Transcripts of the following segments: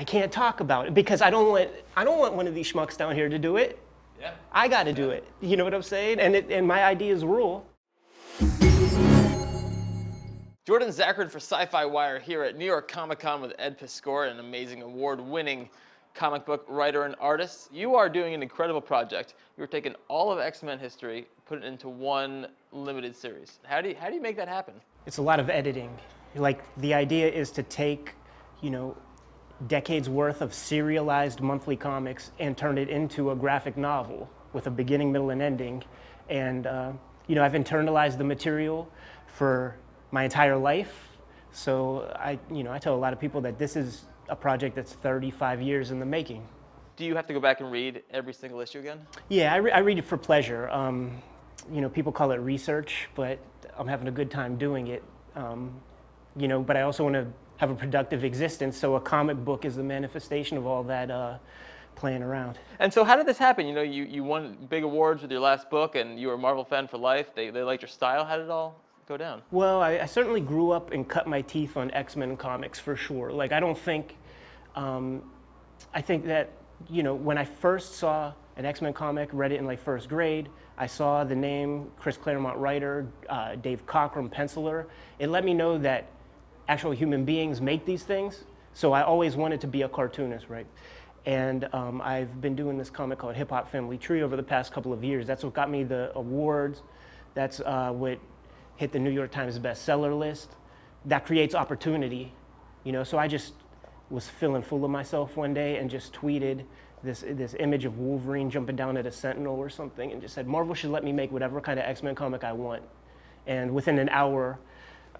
I can't talk about it because I don't want one of these schmucks down here to do it. Yeah. I got to do it. You know what I'm saying? And my ideas rule. Jordan Zachard for Sci-Fi Wire here at New York Comic-Con with Ed Piskor, an amazing award-winning comic book writer and artist. You are doing an incredible project. You're taking all of X-Men history, put it into one limited series. How do you make that happen? It's a lot of editing. Like, the idea is to take, you know, decades worth of serialized monthly comics and turn it into a graphic novel with a beginning, middle, and ending. And you know, I've internalized the material for my entire life. So I tell a lot of people that this is a project that's 35 years in the making. Do you have to go back and read every single issue again? Yeah, I read it for pleasure. You know, people call it research, but I'm having a good time doing it. You know, but I also want to have a productive existence, so a comic book is the manifestation of all that playing around. And so how did this happen? You know, you won big awards with your last book, and you were a Marvel fan for life. They liked your style. How did it all go down? Well, I certainly grew up and cut my teeth on X-Men comics, for sure. Like, I think that, you know, when I first saw an X-Men comic, read it in like first grade, I saw the name Chris Claremont, writer, Dave Cockrum, penciler. It let me know that actual human beings make these things, so I always wanted to be a cartoonist, right? And I've been doing this comic called Hip Hop Family Tree over the past couple of years. That's what got me the awards. That's what hit the New York Times bestseller list. That creates opportunity, you know? So I just was feeling full of myself one day and just tweeted this image of Wolverine jumping down at a Sentinel or something and just said, Marvel should let me make whatever kind of X-Men comic I want. And within an hour,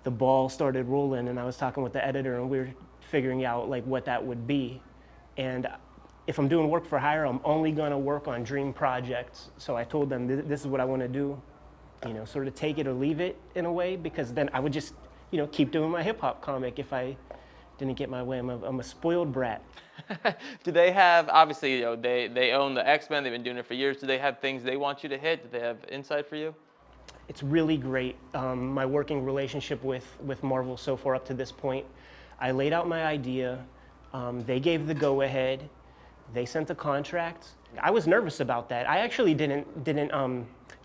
the ball started rolling, and I was talking with the editor, and we were figuring out like what that would be. And if I'm doing work for hire, I'm only going to work on dream projects. So I told them, this is what I want to do, you know, sort of take it or leave it in a way, because then I would just, you know, keep doing my hip hop comic if I didn't get my way. I'm a spoiled brat. Do they have, obviously, you know, they own the X-Men, they've been doing it for years. Do they have things they want you to hit? Do they have insight for you? It's really great, my working relationship with Marvel so far up to this point. I laid out my idea, they gave the go-ahead, they sent the contract. I was nervous about that. I actually didn't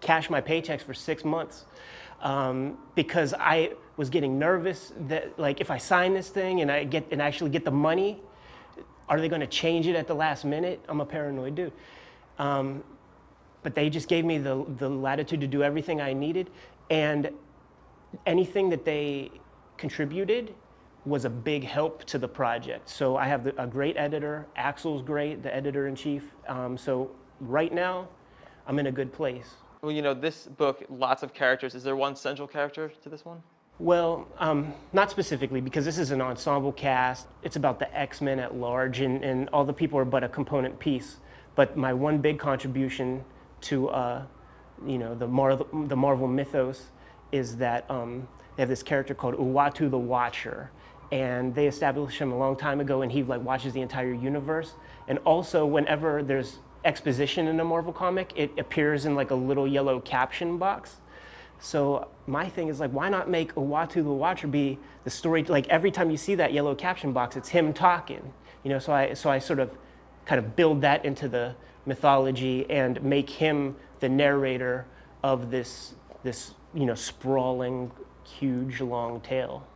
cash my paychecks for 6 months because I was getting nervous that, like, if I sign this thing and I actually get the money, are they gonna change it at the last minute? I'm a paranoid dude. But they just gave me the latitude to do everything I needed, and anything that they contributed was a big help to the project. So I have a great editor. Axel's great, the editor-in-chief. So right now, I'm in a good place. Well, you know, this book, lots of characters. Is there one central character to this one? Well, not specifically, because this is an ensemble cast. It's about the X-Men at large, and all the people are but a component piece. But my one big contribution to you know, the Marvel mythos is that they have this character called Uatu the Watcher, and they established him a long time ago, and he like watches the entire universe. And also, whenever there's exposition in a Marvel comic, it appears in like a little yellow caption box. So my thing is like, why not make Uatu the Watcher be the story? Like, every time you see that yellow caption box, it's him talking. You know, so I kind of build that into the mythology and make him the narrator of this, you know, sprawling, huge, long tale.